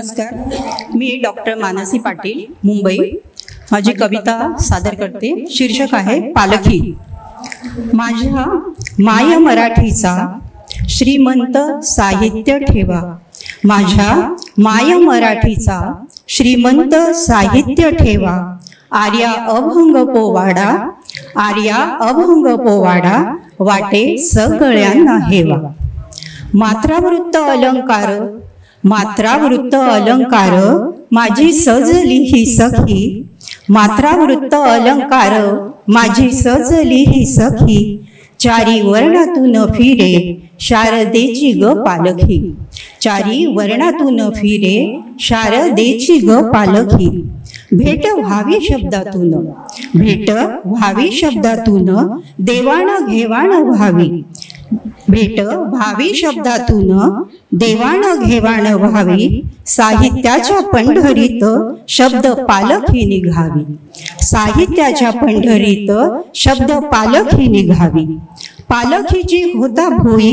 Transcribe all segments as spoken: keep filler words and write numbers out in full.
नमस्कार, मी डॉक्टर मानसी पाटील, मुंबई. माझी कविता सादर करते. शीर्षक आहे पालखी. माझ्या माय मराठीचा श्रीमंत साहित्य ठेवा. माझ्या माय मराठीचा श्रीमंत साहित्य ठेवा. आर्या अभंग पोवाडा, आर्या अभंग पोवाडा वाटे सगळ्यांना हेवा. मात्रावृत्त अलंकार, मात्रावृत्त अलंकार माझी सजली ही सखी. मात्रावृत्त अलंकार माझी सजली ही सखी. चारी वर्णातून फिरे शारदेची ग पालखी. चारी वर्णातून फिरे शारदेची ग पालखी. भेट व्हावी शब्दातून, भेट व्हावी शब्दातून देवाण घेवाण व्हावी. भेट भावी शब्दातून देवाण घेवाण व्हावी. साहित्याच्या पंढरीत शब्द पालखी निघावी. साहित्याच्या पंढरीत शब्द पालखी निघावी. पालखीची होता भोई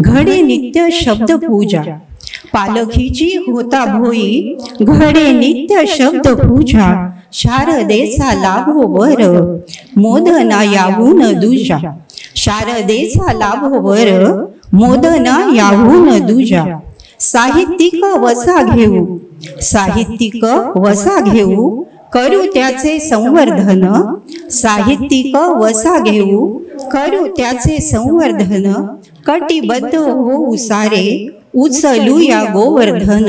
घडे नित्य शब्द पूजा. पालखीची होता भोई घडे नित्य शब्द पूजा. शारदेचा लाभो वर मोदना यावून दुजा. शारदेचा लाभोवर मोदना यावून दुजा. साहित्यिक वसा घेऊ, साहित्यिक वसा घेऊ करू त्याचे संवर्धन. साहित्यिक वसा घेऊ करू त्याचे संवर्धन. कटिबद्ध होऊ सारे उचलू या गोवर्धन.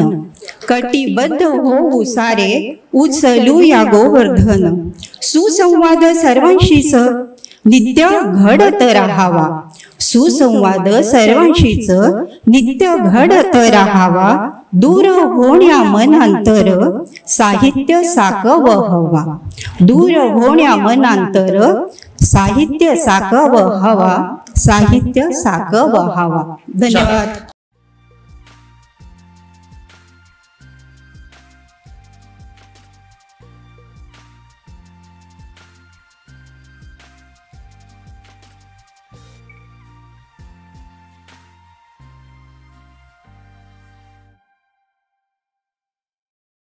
कटिबद्ध होऊ सारे उचलू या गोवर्धन. सुसंवाद सर्वांशीच नित्य घडत राहावा. सुसंवाद सर्वांशीच नित्य घडत राहावा. दूर होण्या मनांतर साहित्य साकव हवा. दूर होण्या मनांतर साहित्य साकव हवा. साहित्य साकव हवा. धन्यवाद.